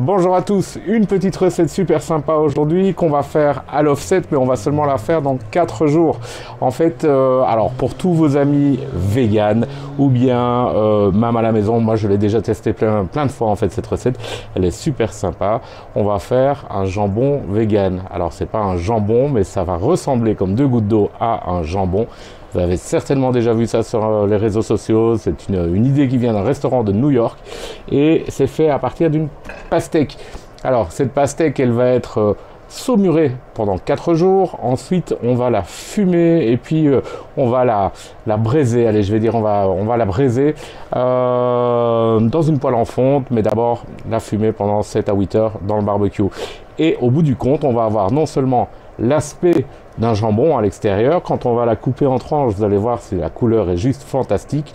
Bonjour à tous, une petite recette super sympa aujourd'hui qu'on va faire à l'offset, mais on va seulement la faire dans 4 jours. En fait, alors pour tous vos amis vegan ou bien même à la maison, moi je l'ai déjà testé plein de fois en fait cette recette, elle est super sympa. On va faire un jambon vegan. Alors c'est pas un jambon, mais ça va ressembler comme 2 gouttes d'eau à un jambon. Vous avez certainement déjà vu ça sur les réseaux sociaux. C'est une idée qui vient d'un restaurant de New-York et c'est fait à partir d'une pastèque. Alors cette pastèque, elle va être saumurée pendant 4 jours. Ensuite, on va la fumer et puis on va la braiser. Allez, je vais dire, on va la braiser dans une poêle en fonte, mais d'abord la fumer pendant 7 à 8 heures dans le barbecue. Et au bout du compte, on va avoir non seulement l'aspect d'un jambon à l'extérieur. Quand on va la couper en tranches, vous allez voir, si la couleur est juste fantastique,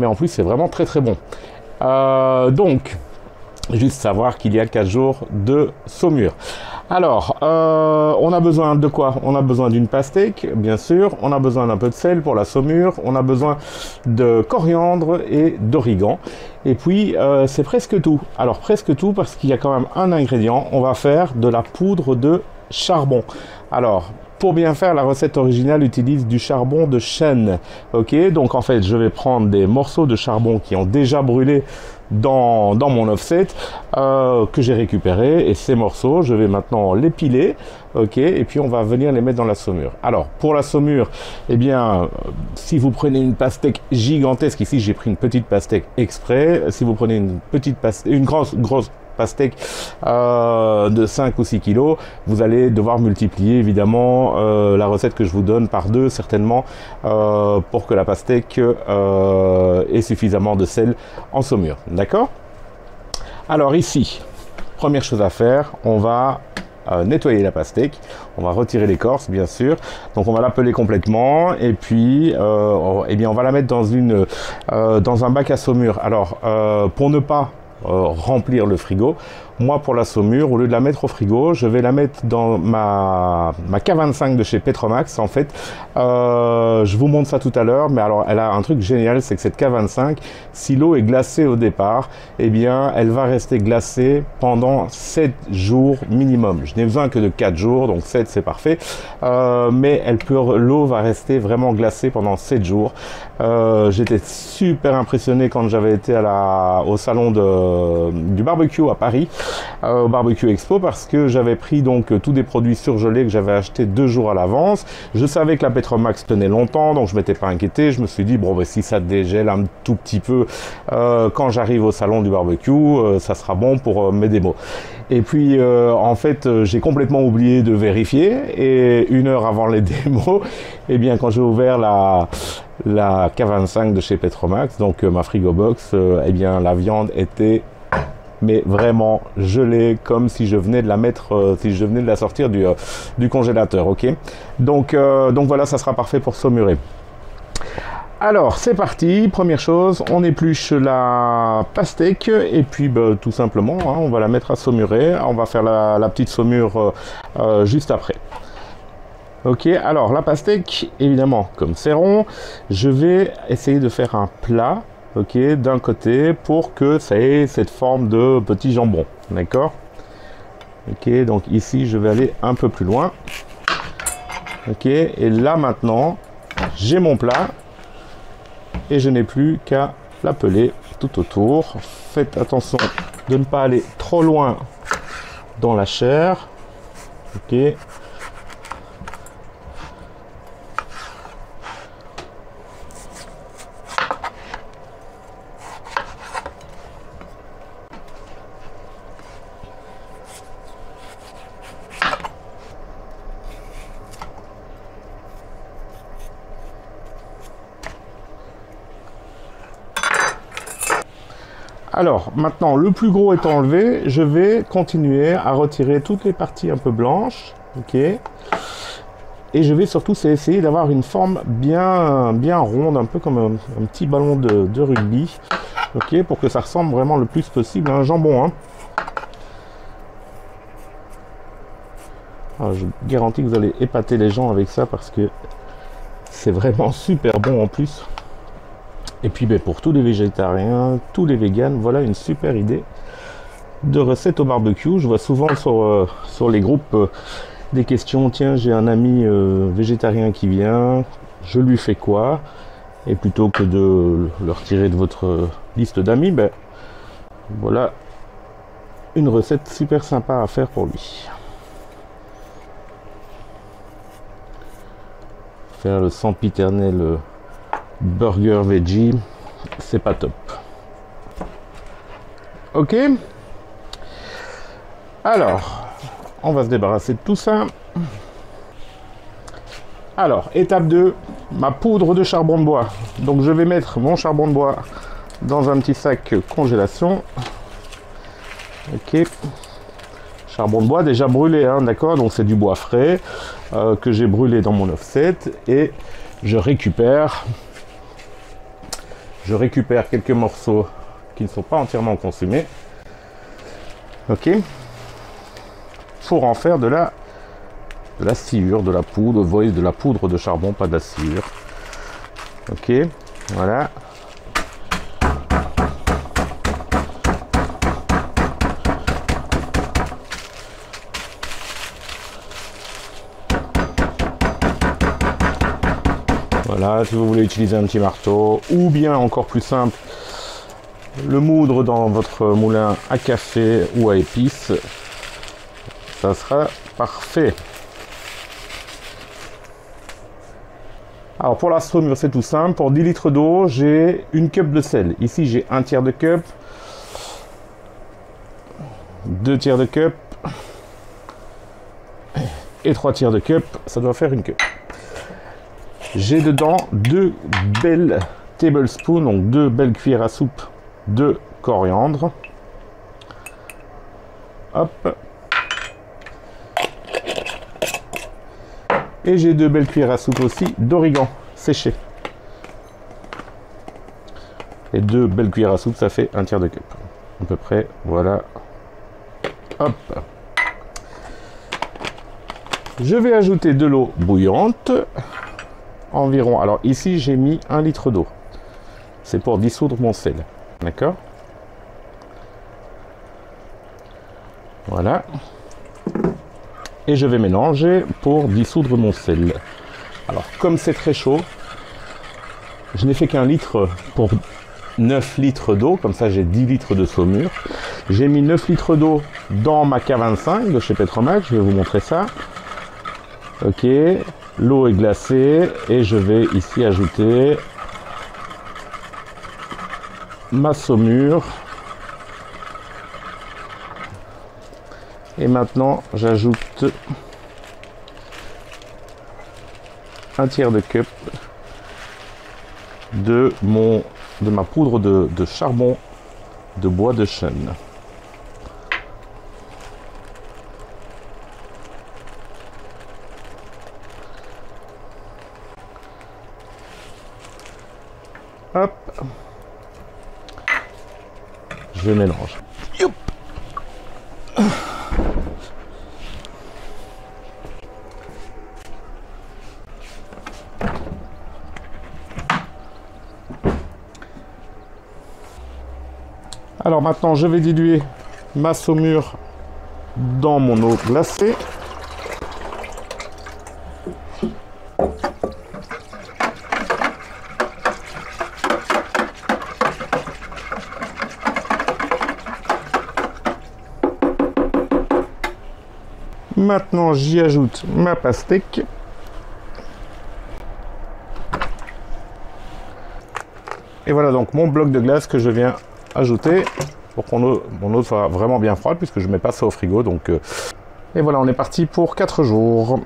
mais en plus c'est vraiment très très bon. Donc juste savoir qu'il y a 4 jours de saumure. Alors on a besoin de quoi? On a besoin d'une pastèque, bien sûr, on a besoin d'un peu de sel pour la saumure, on a besoin de coriandre et d'origan, et puis c'est presque tout. Alors presque tout, parce qu'il y a quand même un ingrédient, on va faire de la poudre de charbon. Alors pour bien faire, la recette originale utilise du charbon de chêne. Ok, donc en fait je vais prendre des morceaux de charbon qui ont déjà brûlé dans mon offset, que j'ai récupéré, et ces morceaux je vais maintenant les piler. Ok, et puis on va venir les mettre dans la saumure. Alors pour la saumure, eh bien si vous prenez une pastèque gigantesque, ici j'ai pris une petite pastèque exprès, si vous prenez une petite pastèque, une grosse pastèque de 5 ou 6 kilos, vous allez devoir multiplier évidemment la recette que je vous donne par 2 certainement, pour que la pastèque ait suffisamment de sel en saumure, d'accord? Alors ici, première chose à faire, on va nettoyer la pastèque, on va retirer l'écorce bien sûr, donc on va la peler complètement et puis eh bien on va la mettre dans une dans un bac à saumure. Alors pour ne pas remplir le frigo, moi pour la saumure, au lieu de la mettre au frigo, je vais la mettre dans ma K25 de chez Petromax. En fait je vous montre ça tout à l'heure, mais alors elle a un truc génial, c'est que cette K25, si l'eau est glacée au départ, et eh bien elle va rester glacée pendant 7 jours minimum. Je n'ai besoin que de 4 jours, donc 7 c'est parfait, mais l'eau va rester vraiment glacée pendant 7 jours. J'étais super impressionné quand j'avais été au salon du barbecue à Paris, au barbecue expo, parce que j'avais pris donc tous des produits surgelés que j'avais acheté 2 jours à l'avance. Je savais que la Petromax tenait longtemps, donc je m'étais pas inquiété. Je me suis dit bon, ben, si ça dégèle un tout petit peu quand j'arrive au salon du barbecue, ça sera bon pour mes démos. Et puis en fait j'ai complètement oublié de vérifier, et 1 heure avant les démos, et bien quand j'ai ouvert la K25 de chez Petromax, donc ma frigo box, eh bien la viande était mais vraiment gelée, comme si je venais de la mettre, si je venais de la sortir du congélateur. Ok, donc voilà, ça sera parfait pour saumurer. Alors c'est parti, première chose, on épluche la pastèque et puis bah, tout simplement hein, on va la mettre à saumurer, on va faire la petite saumure juste après. Ok, alors la pastèque, évidemment, comme c'est rond, je vais essayer de faire un plat, ok, d'un côté pour que ça ait cette forme de petit jambon, d'accord? Ok, donc ici, je vais aller un peu plus loin. Ok, et là maintenant, j'ai mon plat et je n'ai plus qu'à l'appeler tout autour. Faites attention de ne pas aller trop loin dans la chair. Ok. Alors maintenant, le plus gros est enlevé, je vais continuer à retirer toutes les parties un peu blanches, ok, et je vais surtout essayer d'avoir une forme bien ronde, un peu comme un petit ballon de rugby, ok, pour que ça ressemble vraiment le plus possible à un jambon, hein. Alors, je garantis que vous allez épater les gens avec ça, parce que c'est vraiment super bon en plus. Et puis ben, pour tous les végétariens, tous les véganes, voilà une super idée de recettes au barbecue. Je vois souvent sur les groupes des questions, tiens, j'ai un ami végétarien qui vient, je lui fais quoi? Et plutôt que de le retirer de votre liste d'amis, ben voilà une recette super sympa à faire pour lui. Faire le sempiternel burger veggie, c'est pas top. Ok, alors on va se débarrasser de tout ça. Alors étape 2, ma poudre de charbon de bois. Donc je vais mettre mon charbon de bois dans un petit sac congélation. Ok, charbon de bois déjà brûlé, hein, d'accord, donc c'est du bois frais que j'ai brûlé dans mon offset, et je récupère quelques morceaux qui ne sont pas entièrement consumés, ok, pour en faire de la sciure, de la poudre, voyez, de la poudre de charbon, pas de la sciure. Ok, voilà. Voilà, si vous voulez utiliser un petit marteau, ou bien encore plus simple, le moudre dans votre moulin à café ou à épices, ça sera parfait. Alors pour la saumure, c'est tout simple. Pour 10 litres d'eau, j'ai une cup de sel. Ici, j'ai un tiers de cup, 2 tiers de cup et 3 tiers de cup. Ça doit faire une cup. J'ai dedans 2 belles tablespoons, donc 2 belles cuillères à soupe de coriandre. Hop. Et j'ai 2 belles cuillères à soupe aussi d'origan séché. Et 2 belles cuillères à soupe, ça fait 1 tiers de cup. À peu près, voilà. Hop. Je vais ajouter de l'eau bouillante. Environ, alors ici j'ai mis 1 litre d'eau. C'est pour dissoudre mon sel. D'accord? Voilà. Et je vais mélanger pour dissoudre mon sel. Alors comme c'est très chaud, je n'ai fait qu'un litre pour 9 litres d'eau, comme ça j'ai 10 litres de saumure. J'ai mis 9 litres d'eau dans ma K25 de chez Petromax, je vais vous montrer ça. Ok, l'eau est glacée et je vais ici ajouter ma saumure. Et maintenant, j'ajoute 1 tiers de cup de ma poudre de charbon de bois de chêne. Hop, je mélange. Youp. Alors maintenant, je vais diluer ma saumure dans mon eau glacée. Maintenant, j'y ajoute ma pastèque. Et voilà donc mon bloc de glace que je viens ajouter pour que mon eau soit vraiment bien froide, puisque je ne mets pas ça au frigo. Donc, et voilà, on est parti pour 4 jours.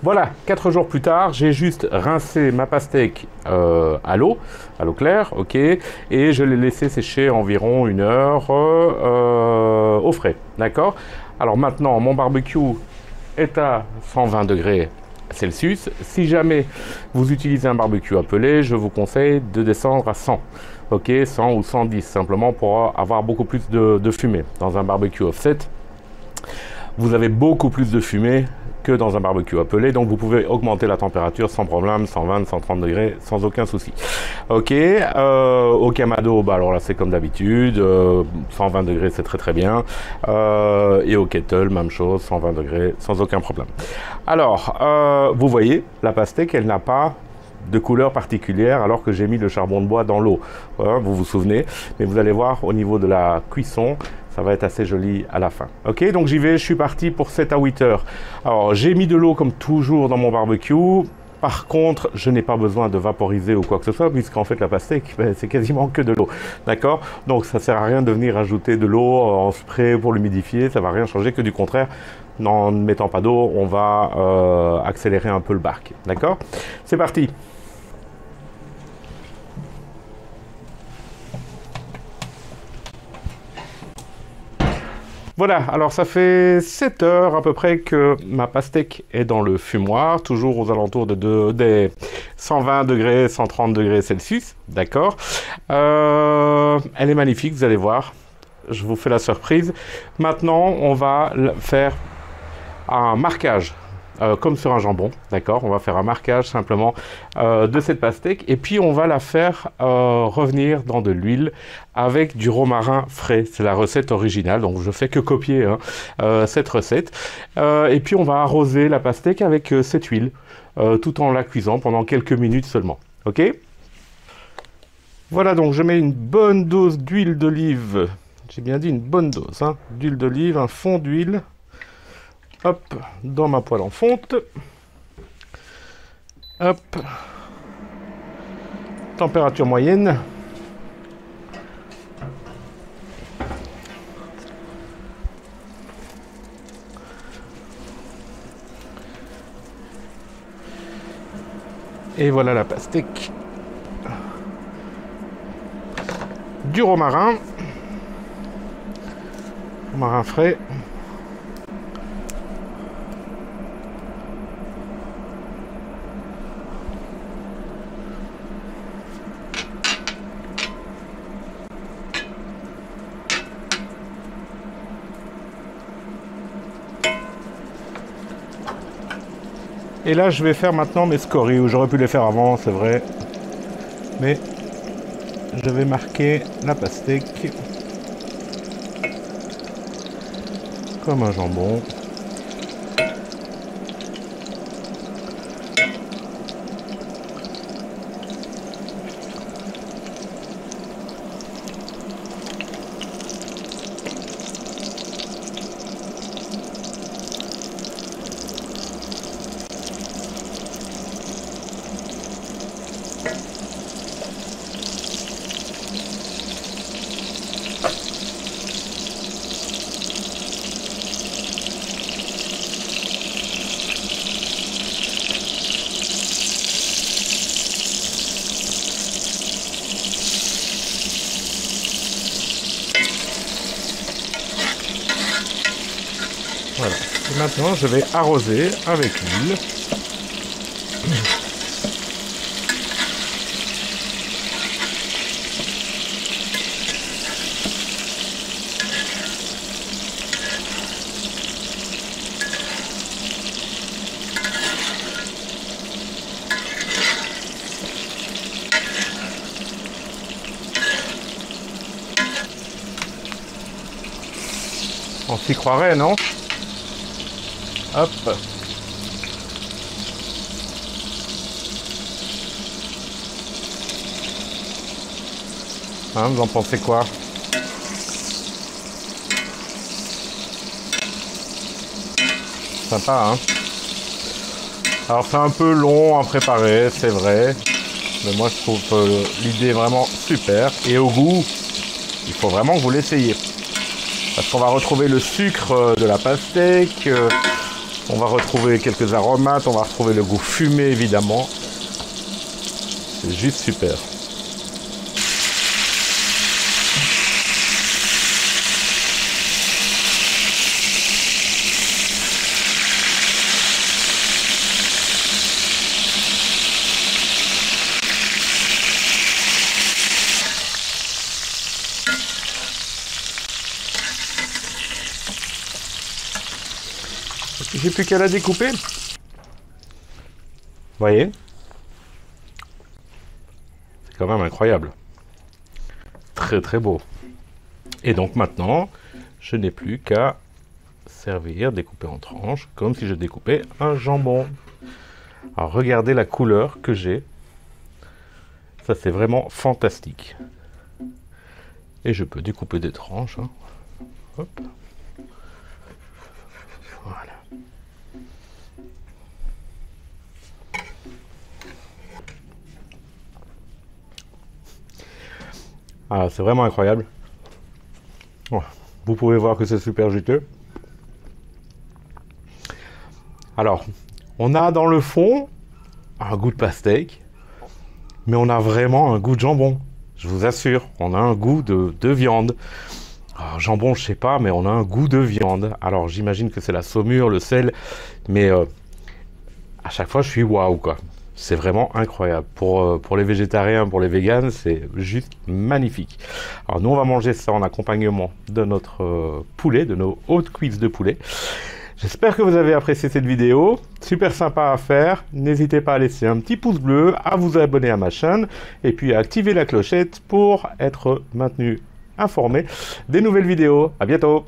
Voilà, 4 jours plus tard, j'ai juste rincé ma pastèque à l'eau claire, ok, et je l'ai laissé sécher environ 1 heure au frais, d'accord? Alors maintenant, mon barbecue est à 120 degrés Celsius. Si jamais vous utilisez un barbecue appelé, je vous conseille de descendre à 100. Ok, 100 ou 110, simplement pour avoir beaucoup plus de fumée. Dans un barbecue offset, vous avez beaucoup plus de fumée que dans un barbecue appelé, donc vous pouvez augmenter la température sans problème, 120, 130 degrés, sans aucun souci. Ok, au Kamado, bah alors là c'est comme d'habitude, 120 degrés c'est très très bien, et au kettle, même chose, 120 degrés, sans aucun problème. Alors, vous voyez, la pastèque, elle n'a pas de couleur particulière alors que j'ai mis le charbon de bois dans l'eau, vous vous souvenez, mais vous allez voir au niveau de la cuisson, ça va être assez joli à la fin. Ok, donc j'y vais, je suis parti pour 7 à 8 heures. Alors j'ai mis de l'eau comme toujours dans mon barbecue. Par contre, je n'ai pas besoin de vaporiser ou quoi que ce soit, puisqu'en fait, la pastèque, ben, c'est quasiment que de l'eau. D'accord? Donc, ça ne sert à rien de venir ajouter de l'eau en spray pour l'humidifier. Ça ne va rien changer, que du contraire, en ne mettant pas d'eau, on va accélérer un peu le bark. D'accord? C'est parti! Voilà, alors ça fait 7 heures à peu près que ma pastèque est dans le fumoir, toujours aux alentours des 120 degrés, 130 degrés Celsius, d'accord. Elle est magnifique, vous allez voir, je vous fais la surprise. Maintenant, on va faire un marquage, comme sur un jambon, d'accord. On va faire un marquage simplement de cette pastèque et puis on va la faire revenir dans de l'huile avec du romarin frais. C'est la recette originale, donc je fais que copier hein, cette recette. Et puis on va arroser la pastèque avec cette huile tout en la cuisant pendant quelques minutes seulement. Ok? Voilà, donc je mets une bonne dose d'huile d'olive. J'ai bien dit une bonne dose hein, d'huile d'olive, un fond d'huile. Hop, dans ma poêle en fonte. Hop. Température moyenne. Et voilà la pastèque. Du romarin. Romarin frais. Et là, je vais faire maintenant mes scories, ou j'aurais pu les faire avant, c'est vrai. Mais je vais marquer la pastèque comme un jambon. Voilà, et maintenant je vais arroser avec l'huile. On s'y croirait, non ? Hop. Hein, vous en pensez quoi? Sympa, hein? Alors c'est un peu long à préparer, c'est vrai. Mais moi je trouve l'idée vraiment super. Et au goût, il faut vraiment que vous l'essayiez. Parce qu'on va retrouver le sucre de la pastèque. On va retrouver quelques aromates, on va retrouver le goût fumé évidemment. C'est juste super. J'ai plus qu'à la découper. Vous voyez? C'est quand même incroyable. Très très beau. Et donc maintenant, je n'ai plus qu'à servir, découper en tranches, comme si je découpais un jambon. Alors regardez la couleur que j'ai. Ça c'est vraiment fantastique. Et je peux découper des tranches. Hein. Hop. Voilà. Ah, c'est vraiment incroyable. Oh, vous pouvez voir que c'est super juteux. Alors, on a dans le fond un goût de pastèque, mais on a vraiment un goût de jambon. Je vous assure, on a un goût de viande. Alors, jambon, je sais pas, mais on a un goût de viande. Alors, j'imagine que c'est la saumure, le sel, mais à chaque fois, je suis waouh, quoi. C'est vraiment incroyable. Pour les végétariens, pour les véganes, c'est juste magnifique. Alors nous, on va manger ça en accompagnement de notre poulet, de nos hautes cuisses de poulet. J'espère que vous avez apprécié cette vidéo. Super sympa à faire. N'hésitez pas à laisser un petit pouce bleu, à vous abonner à ma chaîne et puis à activer la clochette pour être maintenu informé des nouvelles vidéos. À bientôt!